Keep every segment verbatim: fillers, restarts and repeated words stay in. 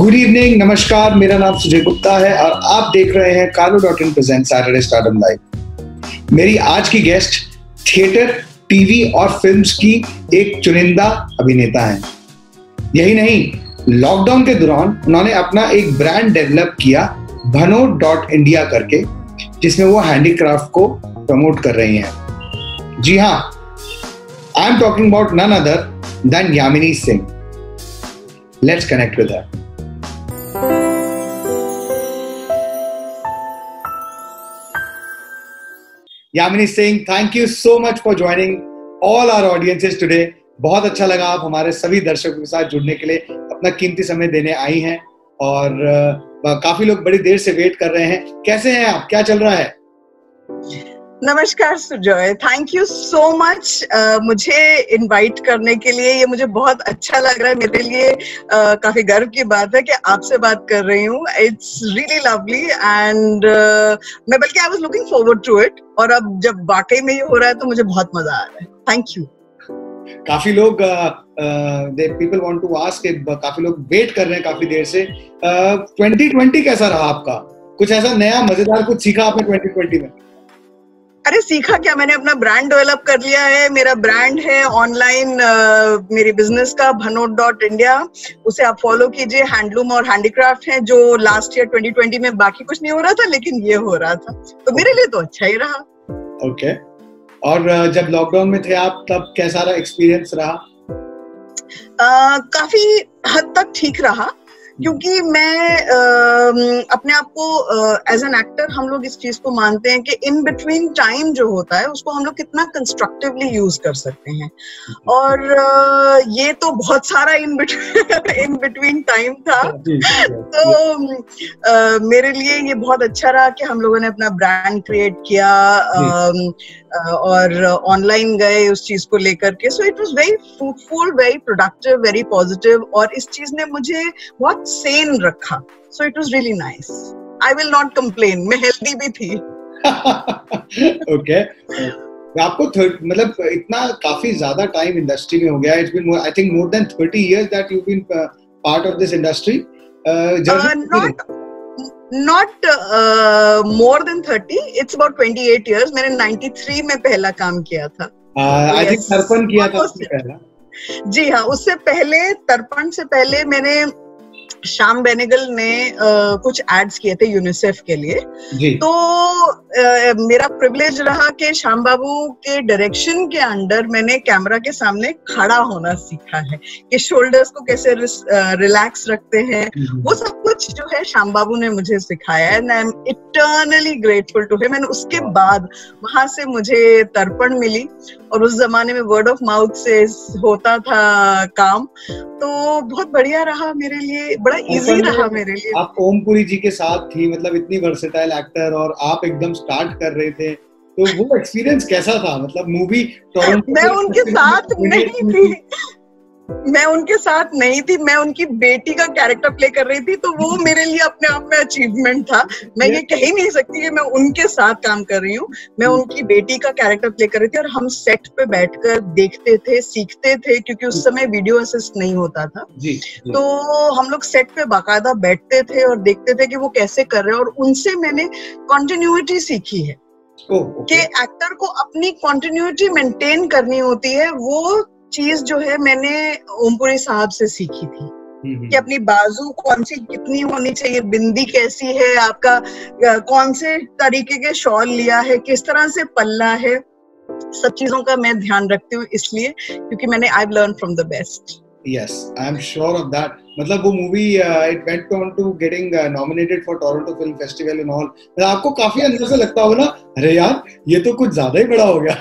Good evening, नमस्कार। मेरा नाम सुजय गुप्ता है और आप देख रहे हैं कालो.इन प्रेजेंट्स सैटरडे स्टारडम लाइव। मेरी आज की गेस्ट थिएटर, टीवी और फिल्म्स की एक चुनिंदा अभिनेता हैं। यही नहीं, लॉकडाउन के दौरान उन्होंने अपना एक ब्रांड डेवलप किया भनो.इंडिया करके, जिसमें वो हैंडीक्राफ्ट को प्रमोट कर रही हैं। जी हाँ, I am talking about none other than Yamini Singh. Let's connect with her. Yamini Singh, thank you so much for joining all our audiences today. बहुत अच्छा लगा आप हमारे सभी दर्शकों के साथ जुड़ने के लिए अपना कीमती समय देने आई हैं, और काफी लोग बड़ी देर से वेट कर रहे हैं। कैसे हैं आप, क्या चल रहा है? नमस्कार Sujay, thank you so much मुझे इनवाइट करने के लिए। ये मुझे बहुत अच्छा लग रहा है, मेरे लिए uh, काफी गर्व की बात है कि आपसे बात कर रही हूँ। इट्स रियली लवली एंड मैं बल्कि I was looking forward to it, और अब जब वाकई में ये हो रहा है तो मुझे बहुत मजा आ रहा है। Thank you. काफी लोग they people want to ask, काफी लोग वेट कर रहे हैं काफी देर से। ट्वेंटी ट्वेंटी कैसा रहा आपका? कुछ ऐसा नया मजेदार कुछ सीखा आपने ट्वेंटी ट्वेंटी में? अरे सीखा क्या, मैंने अपना ब्रांड डेवलप कर लिया है। मेरा ब्रांड है ऑनलाइन, मेरी बिजनेस का भनो.इंडिया, उसे आप फॉलो कीजिए। हैंडलूम और हैंडीक्राफ्ट है, जो लास्ट ईयर ट्वेंटी ट्वेंटी में बाकी कुछ नहीं हो रहा था लेकिन ये हो रहा था, तो मेरे लिए तो अच्छा ही रहा। Okay okay. और जब लॉकडाउन में थे आप, तब कैसा रहा एक्सपीरियंस रहा? आ, काफी हद तक ठीक रहा, क्योंकि मैं uh, अपने आप को एज एन एक्टर, हम लोग इस चीज को मानते हैं कि इन बिटवीन टाइम जो होता है उसको हम लोग कितना कंस्ट्रक्टिवली यूज कर सकते हैं, और uh, ये तो बहुत सारा in between in between time था। तो uh, मेरे लिए ये बहुत अच्छा रहा कि हम लोगों ने अपना ब्रांड क्रिएट किया uh, uh, और ऑनलाइन uh, गए उस चीज को लेकर के। So it was very fruitful, very productive, very positive, और इस चीज ने मुझे बहुत सेन रखा। So it was really nice. I will not complain, मैं हेल्दी भी थी। ओके, आपको मतलब इतना काफी ज्यादा टाइम इंडस्ट्री में हो गया। It's been I think more than thirty years that you been part of this industry. Not not more than thirty, it's about twenty eight years. मैंने नाइंटी थ्री में पहला काम किया था, आई थिंक तरपन किया था उससे पहला। जी हाँ, उससे पहले तरपण से पहले मैंने श्याम बेनेगल ने आ, कुछ एड्स किए थे यूनिसेफ के लिए। जी। तो आ, मेरा प्रिविलेज रहा कि श्याम बाबू के डायरेक्शन के अंडर मैंने कैमरा के सामने खड़ा होना सीखा है, कि शोल्डर्स को कैसे रिलैक्स रखते हैं। वो सब कुछ जो है श्याम बाबू ने मुझे सिखाया है, and I am eternally grateful to him. And उसके बाद वहां से मुझे तर्पण मिली, और उस जमाने में वर्ड ऑफ माउथ से होता था काम, तो बहुत बढ़िया रहा मेरे लिए, बड़ा इजी रहा मेरे लिए। आप ओम पुरी जी के साथ थी, मतलब इतनी वर्सेटाइल एक्टर, और आप एकदम स्टार्ट कर रहे थे, तो वो एक्सपीरियंस कैसा था? मतलब मूवी मैं उनके साथ नहीं थी, मैं उनके साथ नहीं थी, मैं उनकी बेटी का कैरेक्टर प्ले कर रही थी, तो वो मेरे लिए अपने आप में अचीवमेंट था। मैं ये कह ही नहीं सकती कि मैं उनके साथ काम कर रही हूँ। मैं उनकी बेटी का कैरेक्टर प्ले कर रही थी, और हम सेट पे बैठकर देखते थे, सीखते थे, क्योंकि उस समय वीडियो असिस्ट नहीं होता था। जी, जी। तो हम लोग सेट पे बाकायदा बैठते थे और देखते थे कि वो कैसे कर रहे हैं, और उनसे मैंने कॉन्टिन्यूटी सीखी है कि एक्टर को अपनी कॉन्टिन्यूटी मेंटेन करनी होती है। वो चीज जो है मैंने ओमपुरी साहब से सीखी थी, कि अपनी बाजू कौन सी कितनी होनी चाहिए, बिंदी कैसी है, आपका कौन से तरीके के शॉल लिया है, किस तरह से पल्ला है, सब चीजों का मैं ध्यान रखती हूँ, इसलिए क्योंकि मैंने I learn from the best. Yes, I am sure of that. मतलब वो movie it went on to getting nominated for Toronto film festival and all. मतलब आपको काफी अंदर से लगता होगा ना, अरे यार ये तो कुछ ज्यादा ही बड़ा हो गया.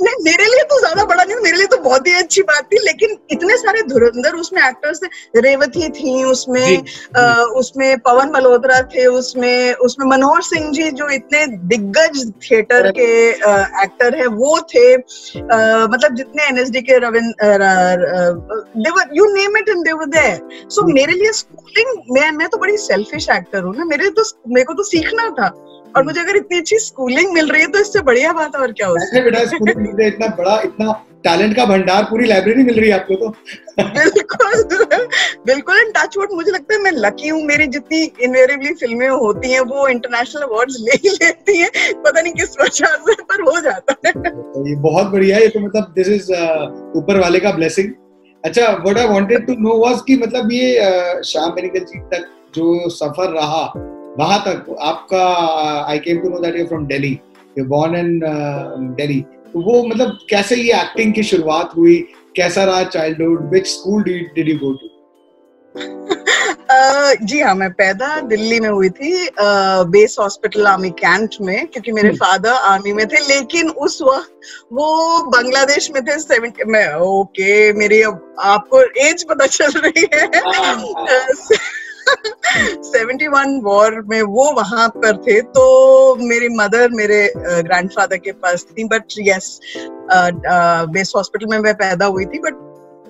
नहीं, मेरे लिए तो ज्यादा बड़ा नहीं, मेरे लिए तो बहुत ही अच्छी बात थी. लेकिन इतने सारे धुरंधर उसमें एक्टर्स थे, रेवती थी उसमें, आ, उसमें पवन मल्होत्रा थे, उसमें उसमें मनोहर सिंह जी जो इतने दिग्गज थिएटर के आ, एक्टर है वो थे. आ, मतलब जितने एनएसडी के Ravindra, you name it and they were there. सो मेरे लिए स्कूलिंग, मैं मैं तो बड़ी सेल्फिश एक्टर हूँ ना, मेरे तो मेरे को तो सीखना था और मुझे अगर इतनी अच्छी स्कूलिंग मिल रही है तो इससे बढ़िया बात और क्या हो सकता है. बेटा स्कूलिंग मिल रही है, इतना बड़ा, इतना टैलेंट का भंडार, पूरी लाइब्रेरी मिल रही है आपको तो. बिल्कुल बिल्कुल. एंड टचवुड मुझे लगता है मैं लकी हूँ. मेरी जितनी इनवेरिएबली फिल्में होती हैं वो इंटरनेशनल अवार्ड्स ले ही लेती हैं, पता नहीं किस वजह से, पर हो जाता है. ये बहुत बढ़िया है, ये तो मतलब दिस इज ऊपर वाले का ब्लेसिंग. अच्छा, what I wanted to know was कि मतलब ये श्याम बेनेगल जी तक जो सफर रहा, वहां तक आपका, I came to know that you from Delhi, you born in Delhi, तो वो मतलब कैसे ये एक्टिंग की शुरुआत हुई, कैसा रहा childhood, which school did you go to? जी हाँ, मैं पैदा दिल्ली में हुई थी, बेस हॉस्पिटल आर्मी कैंट में, क्योंकि मेरे फादर आर्मी में थे. लेकिन उस वक्त वो बांग्लादेश में थे. सेवेंटी में, ओके, मेरी अब आपको एज पता चल रही है. सेवेंटी वन वॉर में वो वहां पर थे, तो मेरी मदर मेरे ग्रैंडफादर के पास थी. बट यस, बेस हॉस्पिटल में मैं पैदा हुई थी. बट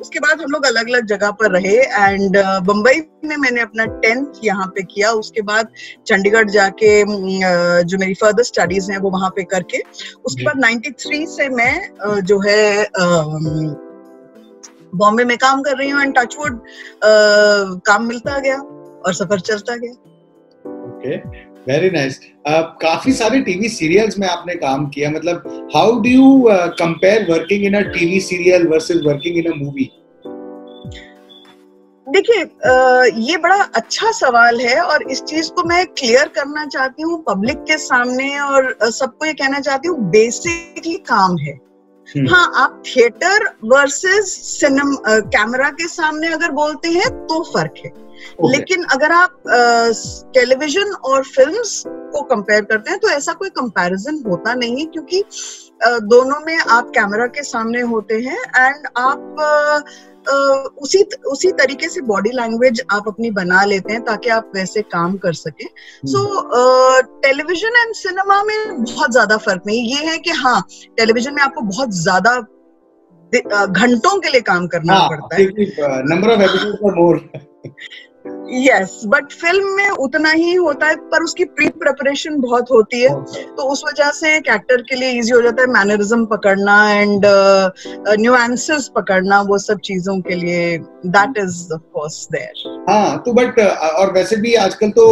उसके बाद हम लोग अलग अलग जगह पर रहे. एंड बम्बई में मैंने अपना टेंथ यहाँ पे किया. उसके बाद चंडीगढ़ जाके जो मेरी फर्दर स्टडीज हैं वो वहां पे करके, उसके बाद नाइन्टी थ्री से मैं जो है बॉम्बे में काम कर रही हूँ. एंड टचवुड काम मिलता गया और सफर चलता गया. Okay, very nice. काफी सारे टीवी सीरियल्स में आपने काम किया. मतलब how do you compare working in a TV serial versus working in a movie? देखिए, ये बड़ा अच्छा सवाल है और इस चीज को मैं क्लियर करना चाहती हूँ पब्लिक के सामने और सबको ये कहना चाहती हूँ, बेसिकली काम है. Hmm. हाँ, आप थिएटर वर्सेस सिनेमा, कैमरा के सामने अगर बोलते हैं तो फर्क है. okay. लेकिन अगर आप टेलीविजन uh, और फिल्म्स को कंपेयर करते हैं तो ऐसा कोई कंपैरिजन होता नहीं है, क्योंकि uh, दोनों में आप कैमरा के सामने होते हैं. एंड आप uh, Uh, उसी उसी तरीके से बॉडी लैंग्वेज आप अपनी बना लेते हैं ताकि आप वैसे काम कर सकें. सो टेलीविजन एंड सिनेमा में बहुत ज्यादा फर्क नहीं. ये है कि हाँ, टेलीविजन में आपको बहुत ज्यादा घंटों के लिए काम करना ah, पड़ता है, number of episodes for more. Yes, but film में उतना ही होता है, पर उसकी प्री प्रिपरेशन बहुत होती है. okay. तो उस वजह से एक एक्टर के लिए इजी हो जाता है मैनरिज्म पकड़ना एंड न्यूएंसेस पकड़ना, वो सब चीजों के लिए that is of course there. हाँ, तो बट और वैसे भी आजकल तो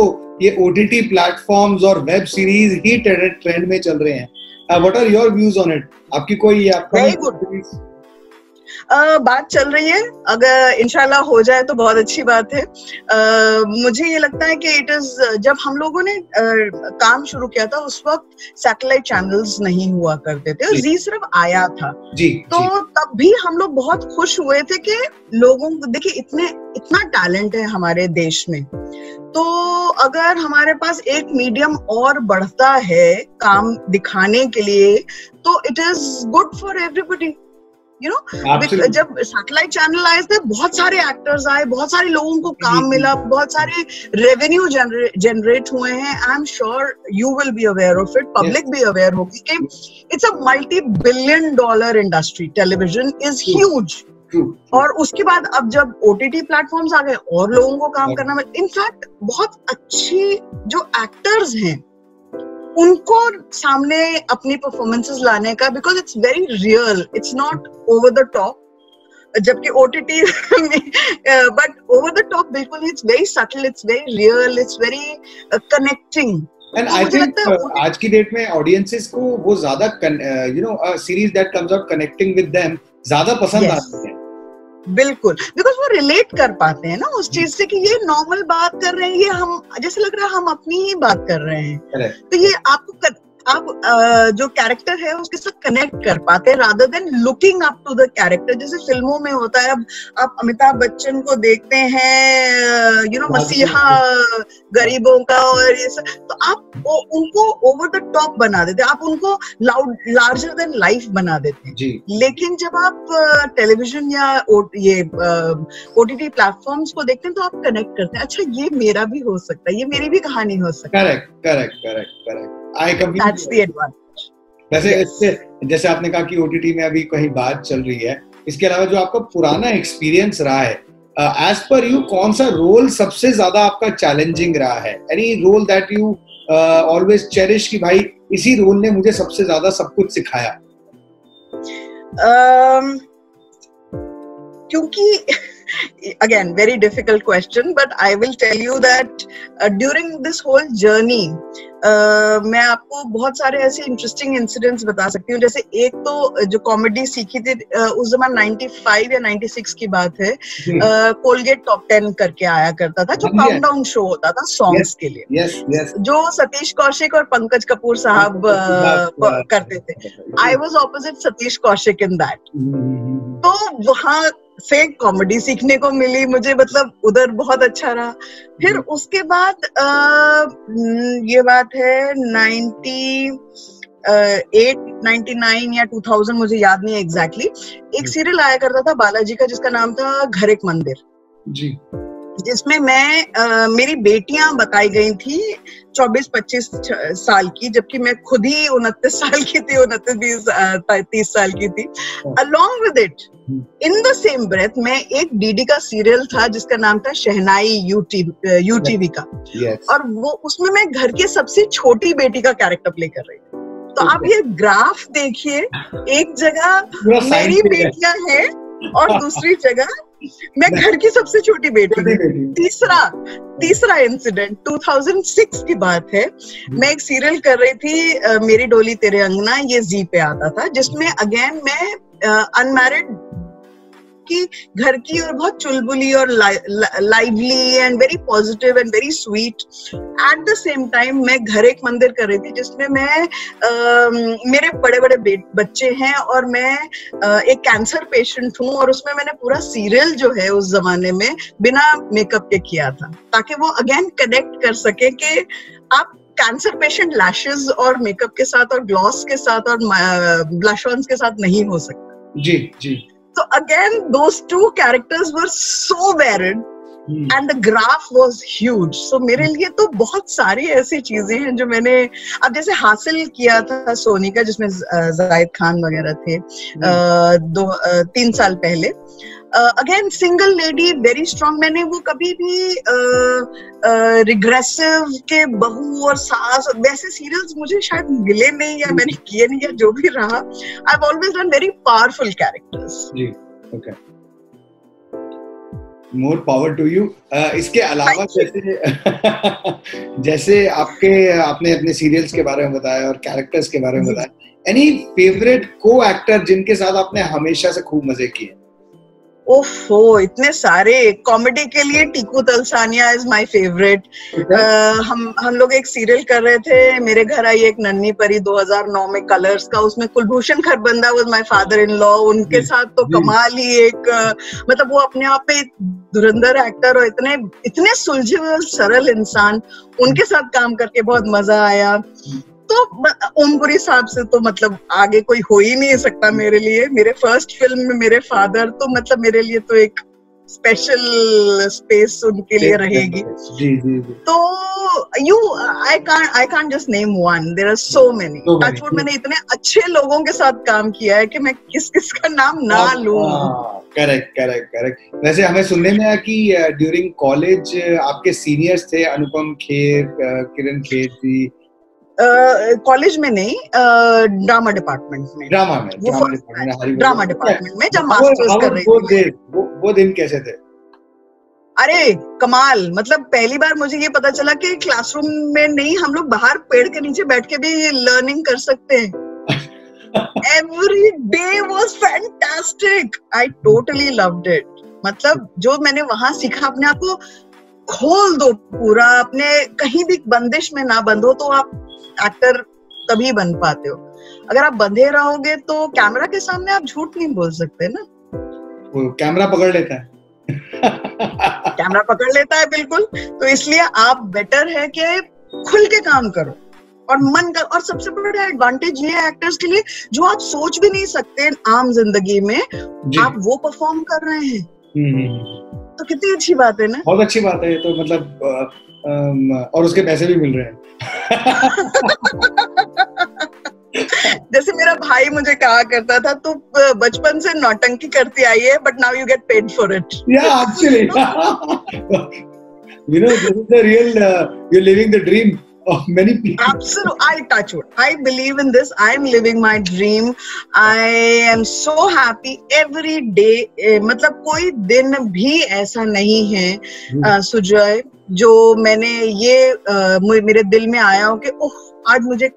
ये ओटीटी प्लेटफॉर्म्स और वेब सीरीज ही ट्रेंड में चल रहे हैं. What are your views on it? आपकी कोई आपका Uh, बात चल रही है, अगर इंशाल्लाह हो जाए तो बहुत अच्छी बात है. uh, मुझे ये लगता है कि इट इज, जब हम लोगों ने uh, काम शुरू किया था उस वक्त सैटेलाइट चैनल्स नहीं हुआ करते थे, जी सिर्फ आया था. जी, तो जी. तब भी हम लोग बहुत खुश हुए थे कि लोगों को, देखिए इतने इतना टैलेंट है हमारे देश में, तो अगर हमारे पास एक मीडियम और बढ़ता है काम दिखाने के लिए तो it is good for everybody. You know, जब सैटेलाइट चैनल आए थे बहुत सारे एक्टर्स आए, बहुत सारे लोगों को काम मिला, बहुत सारे रेवेन्यू जनरेट हुए हैं. I am sure you will be aware of it, public भी अवेयर होगी कि it's a multi billion dollar industry. Television is huge. और उसके बाद अब जब ओटीटी प्लेटफॉर्म्स आ गए और लोगों को काम करना, इनफैक्ट बहुत अच्छी जो एक्टर्स हैं उनको सामने अपनी परफॉर्मेंसेस लाने का, because it's very real, it's not over the top. जबकि OTT but over the top बिल्कुल, it's very subtle, it's very real, it's very connecting. And I think आज की डेट में ऑडियंसेस को वो ज्यादा, you know, series that comes out connecting with them ज्यादा पसंद आती है. बिल्कुल, बिकॉज वो रिलेट कर पाते हैं ना उस चीज से कि ये नॉर्मल बात कर रहे हैं, ये हम, जैसे लग रहा है हम अपनी ही बात कर रहे हैं. तो ये आपको आप uh, जो कैरेक्टर है उसके साथ कनेक्ट कर पाते हैं rather than looking up to the character, जैसे फिल्मों में होता है। अब आप अमिताभ बच्चन को देखते हैं, यू नो, मसीहा गरीबों का और ये सब, तो आप ओ, उनको ओवर द टॉप बना देते हैं, आप उनको लाउड लार्जर देन लाइफ बना देते हैं। लेकिन जब आप टेलीविजन uh, या ओ, ये ओटीटी uh, प्लेटफॉर्म्स को देखते हैं तो आप कनेक्ट करते हैं, अच्छा ये मेरा भी हो सकता है, ये मेरी भी कहानी हो सकती है। Correct correct correct correct I That's the advantage. वैसे yes. जैसे आपने कहा कि O T T में अभी कहीं बात चल रही है, इसके अलावा जो आपका पुराना एक्सपीरियंस रहा है, एज पर यू कौन सा रोल सबसे ज्यादा आपका चैलेंजिंग रहा है? Any role that you always cherish कि भाई इसी रोल ने मुझे सबसे ज्यादा सब कुछ सिखाया? um, क्योंकि again very difficult question, but I will tell you that uh, during this whole journey uh, मैं आपको बहुत सारे ऐसे interesting incidents बता सकती हूँ। जैसे एक तो जो comedy सीखी थी uh, उस जमान ninety-five या ninety-six की बात है, uh, Colgate Top Ten करके आया करता था, जो countdown show होता था songs yes, के लिए yes, yes. जो सतीश कौशिक और पंकज कपूर साहब uh, करते थे। I was opposite Satish Kaushik in that, तो वहाँ से कॉमेडी सीखने को मिली मुझे, मतलब उधर बहुत अच्छा रहा। फिर उसके बाद आ, ये बात है ninety-eight, ninety-nine या two thousand मुझे याद नहीं है एग्जैक्टली, एक सीरियल आया करता था बालाजी का जिसका नाम था घर एक मंदिर जी, जिसमें मैं आ, मेरी बेटियां बताई गई थी चौबीस पच्चीस साल की, जबकि मैं खुद ही उनतीस साल की थी, उनतीस तीस साल की थी। Along with it in the same breath में एक डीडी का सीरियल था जिसका नाम था शहनाई यूटीवी का, yes. और वो उसमें मैं घर की सबसे छोटी बेटी का कैरेक्टर प्ले कर रही थी। तो okay. आप ये ग्राफ देखिए, एक जगह मेरी बेटियां हैं और दूसरी जगह मैं घर की सबसे छोटी बेटी हूँ। तीसरा तीसरा इंसिडेंट two thousand six की बात है, मैं एक सीरियल कर रही थी मेरी डोली तेरे अंगना, ये जी पे आता था, जिसमें अगेन मैं अनमैरिड की घर की और बहुत चुलबुली और lively and very positive and very sweet, at the same time मैं घर एक मंदिर कर रही थी जिसमें मैं uh, मेरे बड़े बड़े बच्चे हैं और मैं uh, एक कैंसर पेशेंट हूँ, और उसमें मैंने पूरा सीरियल जो है उस जमाने में बिना मेकअप के किया था ताकि वो अगेन कनेक्ट कर सके कि आप कैंसर पेशेंट लैशेस और मेकअप के साथ और ग्लॉस के साथ और ब्लश ऑन्स के साथ नहीं हो सकता। जी जी। So again, those two characters were so varied, hmm. and the graph was huge. So मेरे लिए तो बहुत सारी ऐसी चीजें हैं जो मैंने अब जैसे हासिल किया था सोनी का, जिसमें जाहिद खान वगैरह थे, hmm. uh, दो uh, तीन साल पहले। Again single lady very strong, मैंने वो कभी भी रिग्रेसिव uh, uh, के बहू और सास और वैसे सीरियल्स मुझे शायद मिले नहीं या मैंने किए नहीं या जो भी रहा, I have always done very powerful characters. जी, okay, more power to you. इसके अलावा जैसे जैसे आपके आपने अपने सीरियल्स के बारे में बताया और कैरेक्टर्स के बारे में बताया, एनी फेवरेट को एक्टर जिनके साथ आपने हमेशा से खूब मजे किए? ओफो, इतने सारे। कॉमेडी के लिए Tiku Talsania is my favourite. हम हम लोग एक सीरियल कर रहे थे मेरे घर आई एक नन्ही परी दो हज़ार नौ में कलर्स का, उसमें Kulbhushan Kharbanda was my father in law. उनके साथ तो कमाल ही एक, मतलब वो अपने आप पे धुरंधर एक्टर और इतने इतने सुलझे हुए सरल इंसान, उनके साथ काम करके बहुत मजा आया। तो ओम पुरी साहब से तो मतलब आगे कोई हो ही नहीं सकता मेरे लिए। मेरे फर्स्ट फिल्म में मेरे फादर, तो मतलब मेरे लिए तो एक स्पेशल स्पेस उनके लिए रहेगी। तो you I can't I can't just name one, there are so many. Touchwood मैंने इतने अच्छे लोगों के साथ काम किया है कि मैं किस किस का नाम ना लूं। Correct correct correct. वैसे हमें सुनने में आया कि ड्यूरिंग कॉलेज आपके सीनियर्स थे अनुपम खेर, किरण खेर जी। कॉलेज uh, में नहीं, ड्रामा uh, डिपार्टमेंट में ड्रामा में ड्रामा डिपार्टमेंट में जब मास्टर्स कर रही थी। वो, वो दिन कैसे थे? अरे कमाल, मतलब पहली बार मुझे ये पता चला कि क्लासरूम में नहीं, हम लोग बाहर पेड़ के नीचे बैठ के भी लर्निंग कर सकते हैं। Every day was fantastic, I totally loved it. मतलब जो मैंने वहां सीखा, अपने आप को खोल दो पूरा, अपने कहीं भी बंदिश में ना बंद हो तो आप एक्टर तभी बन पाते हो। अगर आप बंधे रहोगे तो कैमरा के सामने आप झूठ नहीं बोल सकते ना। कैमरा पकड़ लेता है कैमरा पकड़ लेता है बिल्कुल। तो इसलिए आप बेटर है कि खुल के काम करो और मन कर। और सबसे बड़ा एडवांटेज ये है एक्टर्स के लिए, जो आप सोच भी नहीं सकते आम जिंदगी में, आप वो परफॉर्म कर रहे हैं। तो कितनी अच्छी बात है ना। बहुत अच्छी बात है। तो मतलब और उसके पैसे भी मिल रहे हैं जैसे मेरा भाई मुझे कहा करता था, तू तो बचपन से नौटंकी करती आई है, but now you get paid for it. या actually you know this is the real, you are living the dream of many people. Absolutely, I touch wood. I believe in this. I am living my dream. I am so happy every day. Eh, मतलब कोई दिन भी ऐसा नहीं है hmm. uh, Sujay, जो मैंने ये uh, मेरे दिल में आया हो कि ओह आज मुझे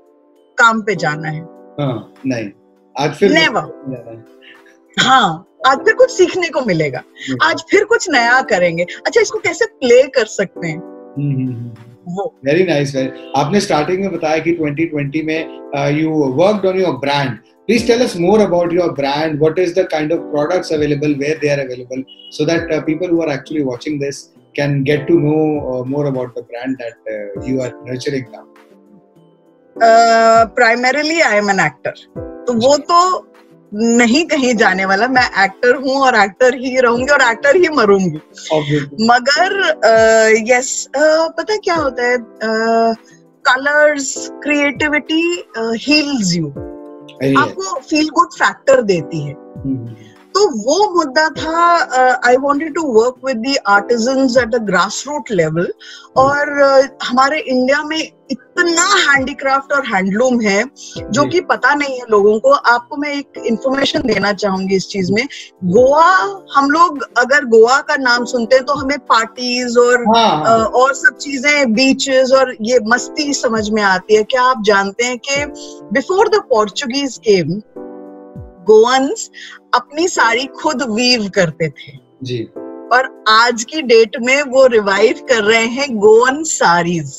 काम पे जाना है। हाँ, नहीं आज फिर नेवर। हाँ आज फिर कुछ सीखने को मिलेगा, hmm. आज फिर कुछ नया करेंगे। अच्छा इसको कैसे प्ले कर सकते हैं। hmm. Very nice. आपने स्टार्टिंग में बताया कि twenty twenty में you worked on your brand. Please tell us more about your brand. What is the kind of products available, where they are available, so that people who are actually watching this can get to know more about the brand that you are nurturing now. Primarily I am an actor, तो वो तो नहीं कहीं जाने वाला। मैं actor हूँ और एक्टर ही रहूंगी और एक्टर ही मरूंगी। Obviously. मगर यस uh, yes, uh, पता क्या होता है, कलर्स क्रिएटिविटी हील्स यू, आपको फील गुड फैक्टर देती है। hmm. तो वो मुद्दा था। I wanted to work with the artisans at the grass root level. और uh, हमारे इंडिया में इतना हैंडीक्राफ्ट और हैंडलूम है जो कि पता नहीं है लोगों को। आपको मैं एक इंफॉर्मेशन देना चाहूंगी इस चीज में। गोवा, हम लोग अगर गोवा का नाम सुनते हैं तो हमें पार्टीज और हाँ। uh, और सब चीजें, बीचेस और ये मस्ती समझ में आती है। क्या आप जानते हैं कि before the Portuguese came, Goans अपनी साड़ी खुद वीव करते थे जी। और आज की डेट में वो रिवाइव कर रहे हैं गोवन साड़ीज।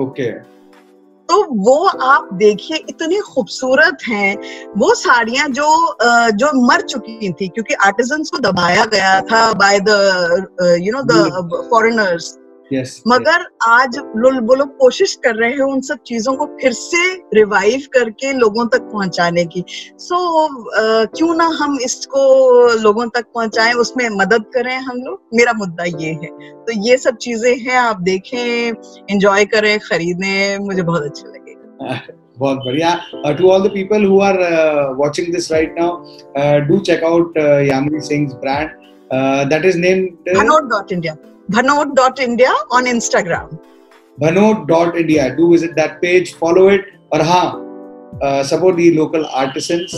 Okay okay. तो वो आप देखिए इतनी खूबसूरत हैं वो साड़ियां जो जो मर चुकी थी, क्योंकि आर्टिजन्स को दबाया गया था by the you know the foreigners. Yes, मगर yes. आज वो लोग कोशिश कर रहे हैं उन सब चीजों को फिर से रिवाइव करके लोगों तक पहुंचाने की। सो so, uh, क्यों ना हम इसको लोगों तक पहुंचाएं, उसमें मदद करें हम लोग। मेरा मुद्दा ये है। तो ये सब चीजें हैं, आप देखें, एंजॉय करें, खरीदें, मुझे बहुत अच्छा लगेगा। बहुत बढ़िया। To all the people who are watching this right now, do check out Yamini Singh brand that is named Bhano dot India. Bhano dot India on Instagram. Bhano dot India. Do visit that page, follow it, और हाँ support the local artisans.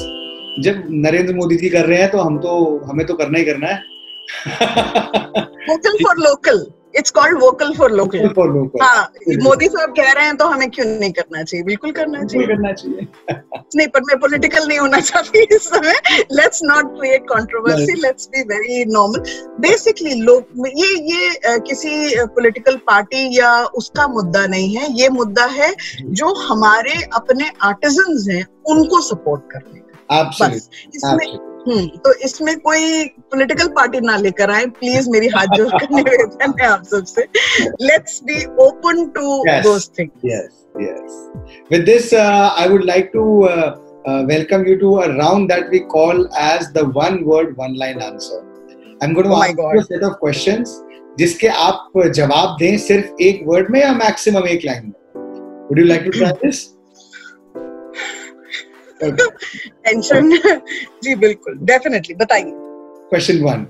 जब नरेंद्र मोदी जी कर रहे हैं तो हम तो हमें तो करना ही करना है। Vocal for local. It's called vocal for local. Vocal for local. हाँ, मोदी साहब कह रहे हैं तो हमें क्यों नहीं करना चाहिए? बिल्कुल करना चाहिए। करना चाहिए। नहीं, पर मैं पॉलिटिकल नहीं होना चाहती इस समय। Let's not create controversy. Let's be very normal. Basically, लोग ये ये किसी पॉलिटिकल पार्टी या उसका मुद्दा नहीं है। ये मुद्दा है जो हमारे अपने आर्टिजन्स हैं उनको सपोर्ट करने का। बस इसमें हम्म तो इसमें कोई पॉलिटिकल पार्टी ना लेकर आए प्लीज। मेरी हाथ जोड़ कर निवेदन है आप सबसे, let's be open to those things. Yes yes. With this I would like to welcome you to a round that we call as the one word one line answer. I am going to ask you a set of questions जिसके आप जवाब दें सिर्फ एक word में या maximum एक line में। Would you like to try this? Tension जी बिल्कुल, डेफिनेटली बताइए। Question one,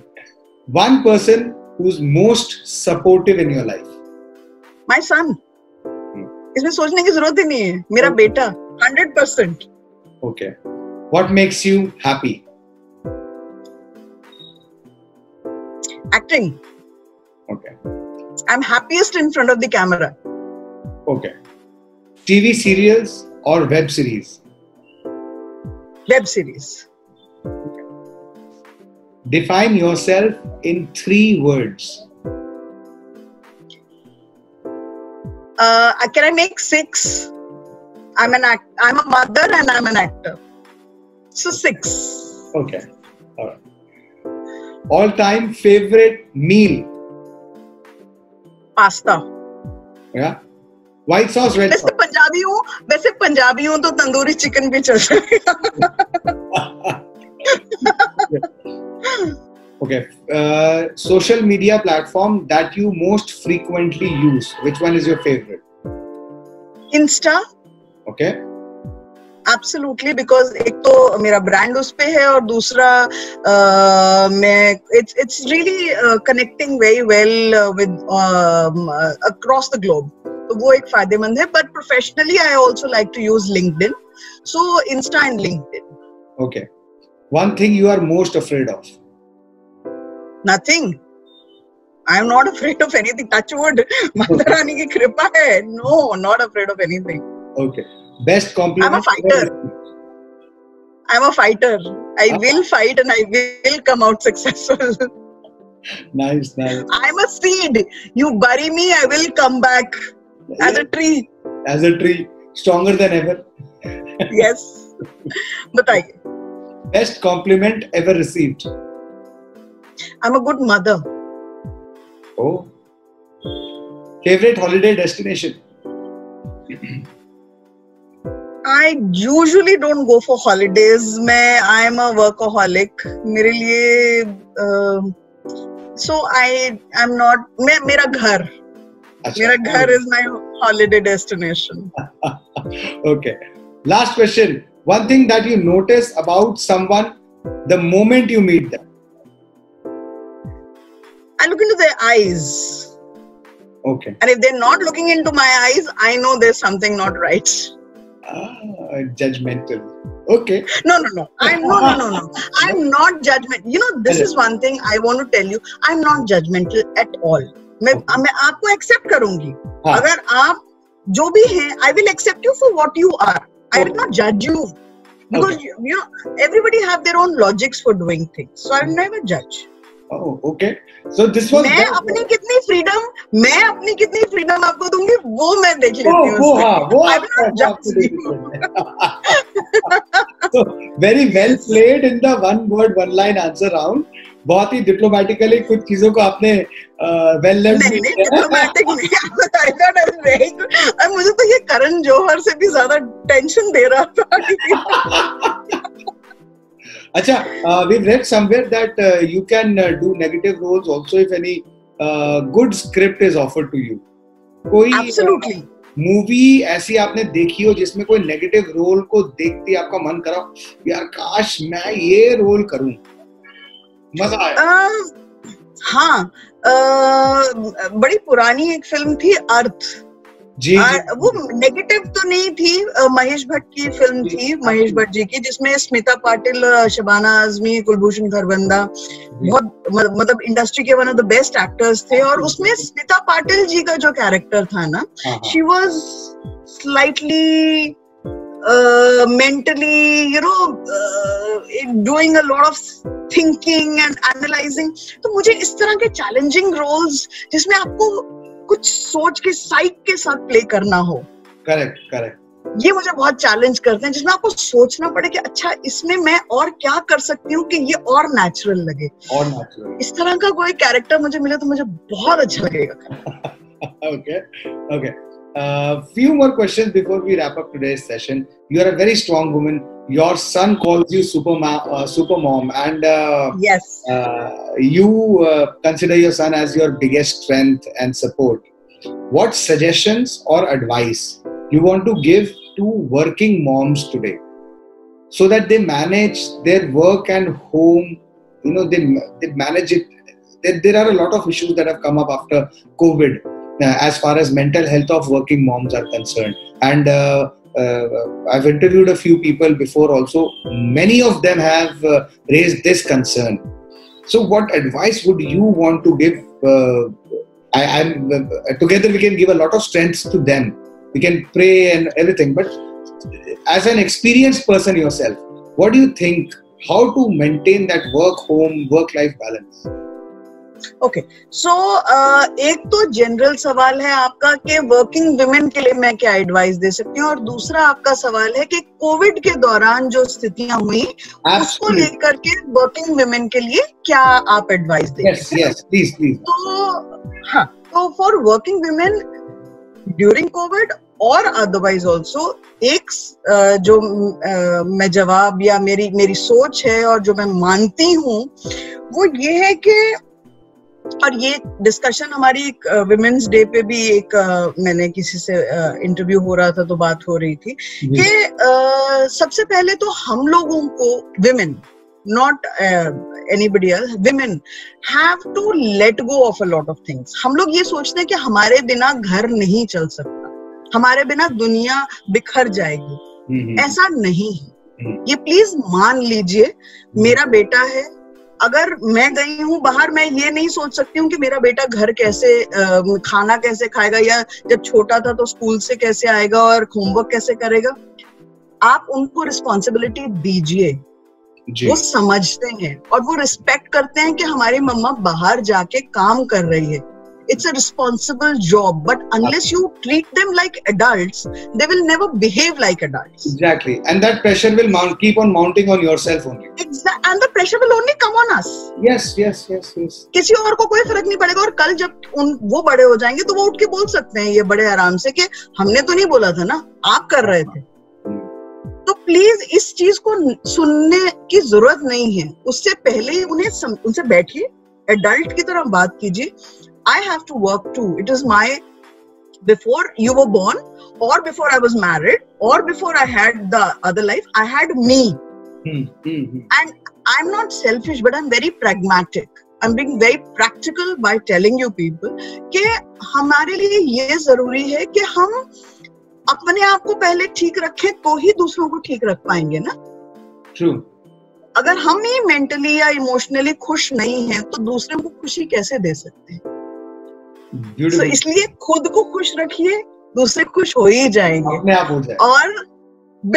one person who is most supportive in your life. My son. इसमें सोचने की जरूरत ही नहीं है, मेरा बेटा hundred percent। Okay, what makes you happy? Acting. Okay, I am happiest in front of the camera. Okay, TV serials और web series? Web series. Define yourself in three words. Uh, can I make six? I'm an act. I'm a mother and I'm an actor. So six. Okay. All right. All-time favorite meal. Pasta. Yeah. White sauce, red sauce. वैसे पंजाबी हूँ, वैसे पंजाबी हूँ तो tandoori chicken भी चल जाएगा. Okay. Uh, social media platform that you most frequently use. Which one is your favorite? Insta. Okay. Absolutely, because एक तो मेरा brand उसपे है और दूसरा मैं it's it's really uh, connecting very well uh, with um, uh, across the globe. तो वो एक फायदेमंद है. But professionally, I also like to use LinkedIn. So Insta and LinkedIn. Okay. One thing you are most afraid of. Nothing. I am not afraid of anything. Touch wood. Maharani ki kripa hai. No, not afraid of anything. Okay. Best compliment. I'm a fighter. I'm a fighter. I ah. will fight and I will come out successful. Nice, nice. I'm a seed. You bury me, I will come back as a tree. As a tree, stronger than ever. Yes. Bataiye. Best compliment ever received. I'm a good mother. Oh. Favorite holiday destination? I usually don't go for holidays. मैं I am a workaholic. मेरे लिए uh, so I am not. मैं मेरा घर. मेरा घर is my holiday destination. Okay. Last question. One thing that you notice about someone the moment you meet them. I look into their eyes. Okay. And if they're not looking into my eyes, I know there's something not right. Ah, judgmental. Okay. No, no, no. I'm no, no, no, no. I'm not judgmental. You know, this is one thing I want to tell you. I'm not judgmental at all. मैं मैं आपको accept करूँगी. अगर आप जो भी हैं, I will accept you for what you are. I will not judge you because you know everybody have their own logics for doing things. So I will never judge. Oh, okay. So this was. मैं अपनी कितनी freedom, मैं अपनी कितनी freedom आपको दूँगी, वो मैं देख लेती हूँ. वो हाँ, वो आप. So very well played in the one word, one line answer round. बहुत ही diplomatically कुछ चीजों को आपने well left. नहीं नहीं diplomatic नहीं. I thought I was very good. अब मुझे तो ये करण जौहर से भी ज़्यादा tension दे रहा था. अच्छा, uh, we've read somewhere that uh, you can uh, do negative roles also if any uh, good script is offered to you. कोई Absolutely. Uh, movie ऐसी आपने देखी हो जिसमें कोई negative role को देखते आपका मन करा यार काश मैं ये role करूं मजा आया. uh, हाँ, uh, बड़ी पुरानी एक फिल्म थी अर्थ. जी, आ, जी वो नेगेटिव तो नहीं थी. आ, महेश भट्ट की फिल्म थी, महेश भट्ट जी की, जिसमें स्मिता पाटिल, शबाना आजमी, कुलभूषण खरबंदा, बहुत मतलब इंडस्ट्री के one of the best actors थे. और उसमें स्मिता पाटिल जी का जो कैरेक्टर था ना, she was slightly mentally you know doing a lot of thinking and analysing. तो मुझे इस तरह के चैलेंजिंग रोल्स जिसमें आपको कुछ सोच के साइक के साथ प्ले करना हो. Correct correct. ये मुझे बहुत चैलेंज करते हैं जिसमें आपको सोचना पड़े कि अच्छा इसमें मैं और क्या कर सकती हूँ कि ये और नेचुरल लगे. और नेचुरल इस तरह का कोई कैरेक्टर मुझे मिले तो मुझे बहुत अच्छा लगेगा. Okay okay. Few more questions before we wrap up today's session. You are a very strong woman. Your son calls you super ma uh, super mom, and uh, yes, uh, you uh, consider your son as your biggest strength and support. What suggestions or advice you want to give to working moms today, so that they manage their work and home? You know, they they manage it. There, there are a lot of issues that have come up after COVID, uh, as far as mental health of working moms are concerned, and. Uh, Uh, I've interviewed a few people before also. Many of them have uh, raised this concern. So what advice would you want to give? Uh, I, I'm, uh, together we can give a lot of strengths to them. We can pray and everything. But as an experienced person yourself, what do you think? How to maintain that work-home, work-life balance? Okay so एक तो general सवाल है आपका कि working women के लिए मैं क्या एडवाइस दे सकती हूँ, और दूसरा आपका सवाल है कि कोविड के दौरान जो स्थितियां हुई उसको लेकर के वर्किंग वुमेन के लिए क्या आप एडवाइस दे सकते हैं? यस यस प्लीज प्लीज तो हाँ तो for working women during Covid और अदरवाइज ऑल्सो एक जो मैं जवाब या मेरी मेरी सोच है और जो मैं मानती हूँ वो ये है कि, और ये डिस्कशन हमारी विमेन्स डे पे भी एक मैंने किसी से इंटरव्यू हो रहा था तो बात हो रही थी कि सबसे पहले तो हम लोगों को women not uh, anybody else women have to let go of a lot of things. हम लोग ये सोचते हैं कि हमारे बिना घर नहीं चल सकता, हमारे बिना दुनिया बिखर जाएगी. mm-hmm. ऐसा नहीं है. mm-hmm. ये प्लीज मान लीजिए. mm-hmm. मेरा बेटा है, अगर मैं गई हूँ बाहर मैं ये नहीं सोच सकती हूँ कि मेरा बेटा घर कैसे आ, खाना कैसे खाएगा या जब छोटा था तो स्कूल से कैसे आएगा और होमवर्क कैसे करेगा. आप उनको रिस्पॉन्सिबिलिटी दीजिए, वो समझते हैं और वो रिस्पेक्ट करते हैं कि हमारी मम्मा बाहर जाके काम कर रही है. It's a responsible job, but unless you treat them like adults they will never behave like adults. Exactly, and that pressure will mount keep on mounting on yourself only. Exact, and the pressure will only come on us. Yes yes yes yes किसी और को कोई फर्क नहीं पड़ेगा. और कल जब उन वो बड़े हो जाएंगे तो वो उठ के बोल सकते हैं ये बड़े आराम से कि हमने तो नहीं बोला था ना, आप कर रहे थे. तो प्लीज इस चीज को सुनने की जरूरत नहीं है. उससे पहले ही उन्हें सम, उनसे बैठिए, एडल्ट की तरह बात कीजिए. I have to work too, it is my before you were born और बिफोर आई वॉज मैरिड और before I had the other life I had me. And I am not selfish but I am very pragmatic. I am being very practical by telling you people कि हमारे लिए ये जरूरी है कि हम अपने आप को पहले ठीक रखें तो ही दूसरों को ठीक रख पाएंगे ना. ट्रू. अगर हम ही मेंटली या इमोशनली खुश नहीं हैं तो दूसरे को खुशी कैसे दे सकते हैं? so, इसलिए खुद को खुश रखिए, दूसरे खुश हो ही जाएंगे अपने आप हो जाए. और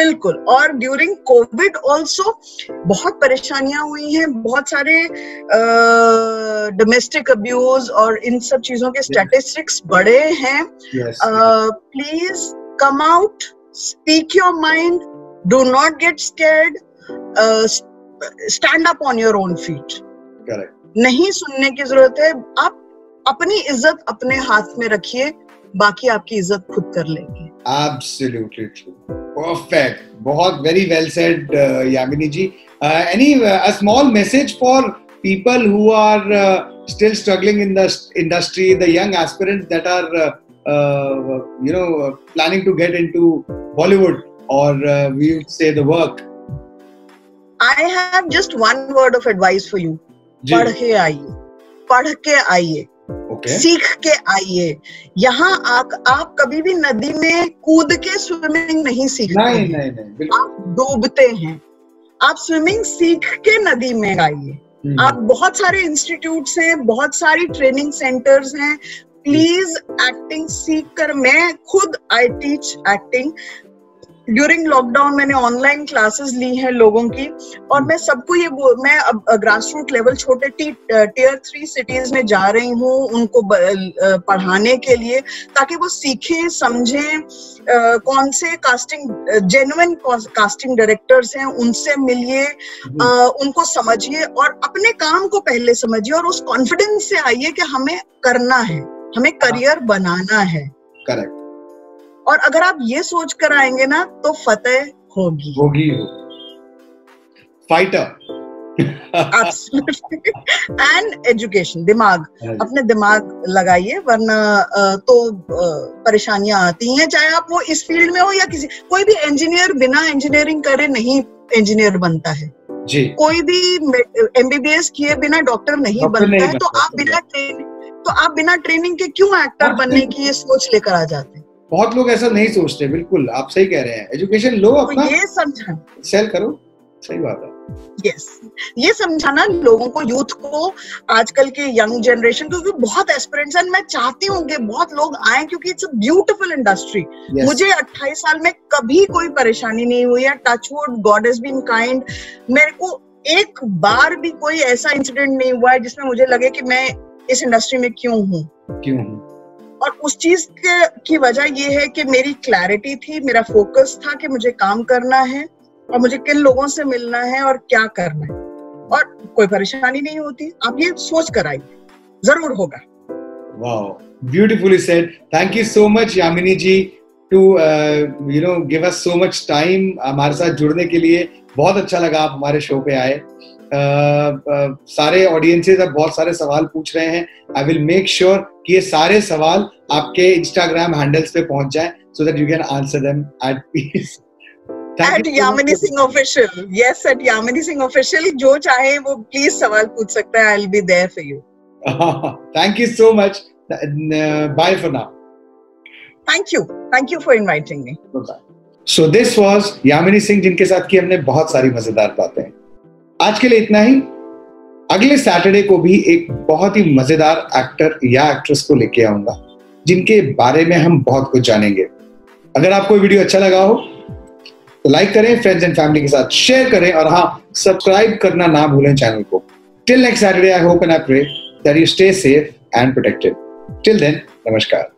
बिल्कुल, और ड्यूरिंग कोविड ऑल्सो बहुत परेशानियां हुई हैं, बहुत सारे डोमेस्टिक uh, अब्यूज और इन सब चीजों के स्टैटिस्टिक्स yes. बड़े हैं. Please yes. uh, Come out, speak your mind, do not get scared, uh, stand up on your own feet. Correct. नहीं सुनने की जरूरत है. आप अपनी इज्जत अपने हाथ में रखिए, बाकी आपकी इज्जत खुद कर लेंगे. Absolutely true. Perfect. बहुत very well said, uh, Yamini ji. Uh, any uh, a small message for people who are uh, still struggling in the industry, the young aspirants that are uh, Uh, you know, uh, planning to get into Bollywood or uh, we would say the work. I have just one word of advice for you. पढ़ के आइए, पढ़ के आइए, सीख के आइए. यहाँ आप कभी भी नदी में कूद के स्विमिंग नहीं सीखते. नहीं नहीं नहीं, आप डूबते हैं. आप स्विमिंग सीख के नदी में आइए. आप बहुत सारे इंस्टीट्यूट्स हैं, बहुत सारी ट्रेनिंग सेंटर्स हैं. प्लीज एक्टिंग सीख कर, मैं खुद I teach acting. During lockdown मैंने ऑनलाइन क्लासेस ली हैं लोगों की, और मैं सबको ये मैं अब ग्रासरूट लेवल छोटे टीयर थ्री सिटीज में जा रही हूँ उनको पढ़ाने के लिए, ताकि वो सीखें समझें. Uh, कौन से कास्टिंग जेन्युइन कास्टिंग डायरेक्टर्स हैं, उनसे मिलिए, uh, उनको समझिए और अपने काम को पहले समझिए और उस कॉन्फिडेंस से आइए कि हमें करना है, हमें करियर बनाना है. करेक्ट. और अगर आप ये सोच कर आएंगे ना तो फतेह होगी होगी फाइटर. एंड एजुकेशन, दिमाग, अपने दिमाग लगाइए, वरना तो परेशानियां आती हैं. चाहे आप वो इस फील्ड में हो या किसी, कोई भी इंजीनियर बिना इंजीनियरिंग करे नहीं इंजीनियर बनता है जी. कोई भी एमबीबीएस किए बिना डॉक्टर नहीं बनता नहीं है. तो आप बिना ट्रेनिंग तो आप बिना ट्रेनिंग के क्यों एक्टर बनने की ये सोच लेकर आ जाते हैं? बहुत लोग ऐसा नहीं सोचते. बिल्कुल आप सही कह रहे हैं. एजुकेशन लो, अपना ये समझा सेल करो. सही बात है. Yes. ये समझाना लोगों को, यूथ को, आजकल के यंग जनरेशन, क्योंकि बहुत एस्पिरेंट्स हैं. मैं चाहती हूँ कि बहुत लोग आए क्योंकि इट्स अ ब्यूटीफुल इंडस्ट्री. मुझे अट्ठाईस साल में कभी कोई परेशानी नहीं हुई है. Touchwood, God has been kind. मेरे को एक बार भी कोई ऐसा इंसिडेंट नहीं हुआ है जिसमें मुझे लगे कि मैं इस इंडस्ट्री में क्यों हूँ क्यों हूँ और उस चीज की वजह ये है कि मेरी क्लैरिटी थी, मेरा फोकस था कि मुझे काम करना है और मुझे किन लोगों से मिलना है और क्या करना है, और कोई परेशानी नहीं होती। आप ये सोच कर आइए, जरूर होगा। Wow, beautifully said. Thank you so much, Yamini ji, to uh, you know give us so much time. हमारे साथ जुड़ने के लिए बहुत अच्छा लगा आप हमारे शो पे आए। uh, uh, सारे ऑडियंसेस अब बहुत सारे सवाल पूछ रहे हैं। I will make sure कि ये सारे सवाल आपके Instagram हैंडल्स पे पहुंच जाएं, so that you can answer them at peace. At Yamini Singh official, yes, at Yamini Singh official, जो चाहे वो प्लीज सवाल पूछ सकता है। I'll be there for you. Thank you so much. Bye for now. Thank you. Thank you for inviting me. Bye. So this was Yamini Singh, जिनके साथ की हमने बहुत सारी मजेदार बातें। आज के लिए इतना ही। अगले सैटरडे को भी एक बहुत ही मजेदार एक्टर या एक्ट्रेस को लेके आऊंगा, जिनके बारे में हम बहुत कुछ जानेंगे। अगर आपको वीडियो अच्छा लगा हो तो लाइक करें, फ्रेंड्स एंड फैमिली के साथ शेयर करें, और हाँ, सब्सक्राइब करना ना भूलें चैनल को। Till next Saturday, I hope and I pray that you stay safe and protected. Till then, namaskar.